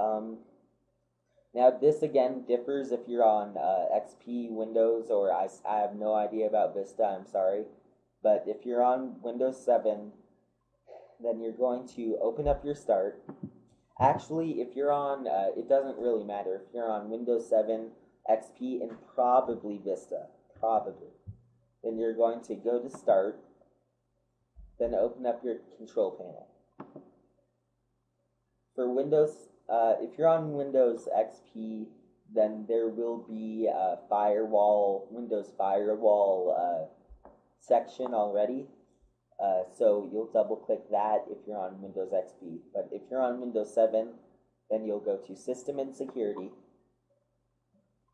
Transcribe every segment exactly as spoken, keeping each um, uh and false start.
Um, now this again differs if you're on uh, X P, Windows, or I, I have no idea about Vista, I'm sorry. But if you're on Windows seven, then you're going to open up your start. Actually, if you're on, uh, it doesn't really matter if you're on Windows seven, X P, and probably Vista, probably. Then you're going to go to Start, then open up your control panel. For Windows, uh, if you're on Windows X P, then there will be a firewall, Windows firewall uh, section already. Uh, so you'll double click that if you're on Windows X P. But if you're on Windows seven, then you'll go to System and Security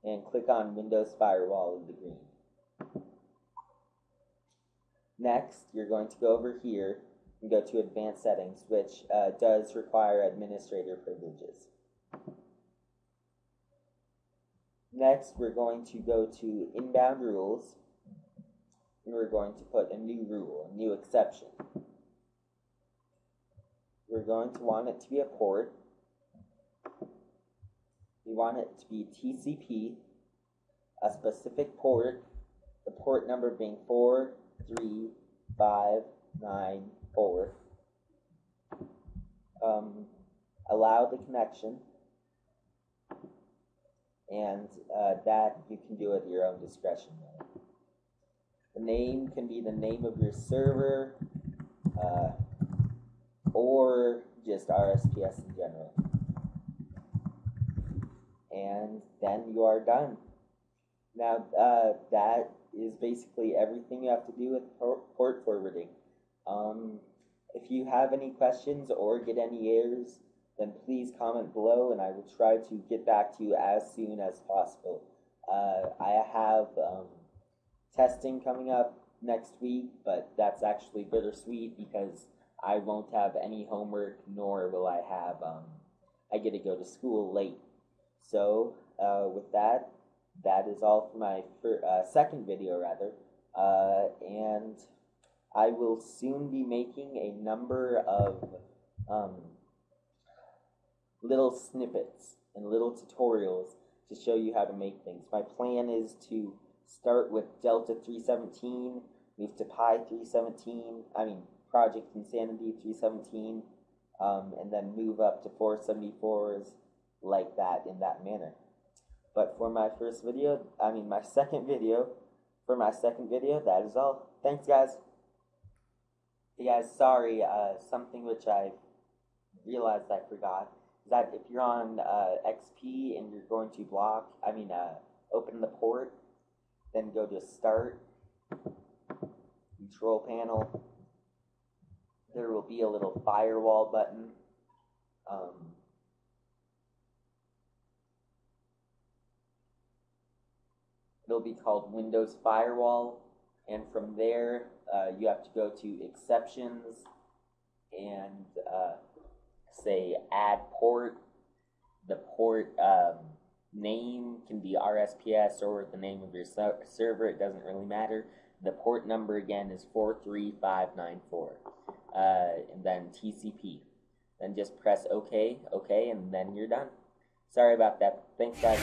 and click on Windows Firewall in the green. Next, you're going to go over here and go to Advanced Settings, which uh, does require administrator privileges. Next, we're going to go to Inbound Rules. And we're going to put a new rule, a new exception. We're going to want it to be a port. We want it to be T C P, a specific port, the port number being four three five nine four. Um, allow the connection, and uh, that you can do at your own discretion. The name can be the name of your server, uh, or just R S P S in general. And then you are done. Now, uh, that is basically everything you have to do with port forwarding. Um, if you have any questions or get any errors, then please comment below and I will try to get back to you as soon as possible. Uh, I have... Um, testing coming up next week, but that's actually bittersweet because I won't have any homework, nor will I have, um, I get to go to school late. So, uh, with that, that is all for my fir- uh, second video, rather, uh, and I will soon be making a number of um, little snippets and little tutorials to show you how to make things. My plan is to start with Delta three seventeen, move to Pi three seventeen, I mean Project Insanity three seventeen, um, and then move up to four seventy-fours like that, in that manner. But for my first video, I mean my second video, for my second video, that is all. Thanks, guys. Hey guys, sorry, uh, something which I realized I forgot, is that if you're on uh, X P and you're going to block, I mean uh, open the port, then go to Start, Control Panel. There will be a little firewall button. Um, it'll be called Windows Firewall, and from there uh, you have to go to Exceptions and uh, say Add Port. The port um, name can be R S P S or the name of your ser server, it doesn't really matter. The port number again is four three five nine four, uh, and then T C P. Then just press OK, OK, and then you're done. Sorry about that. Thanks, guys.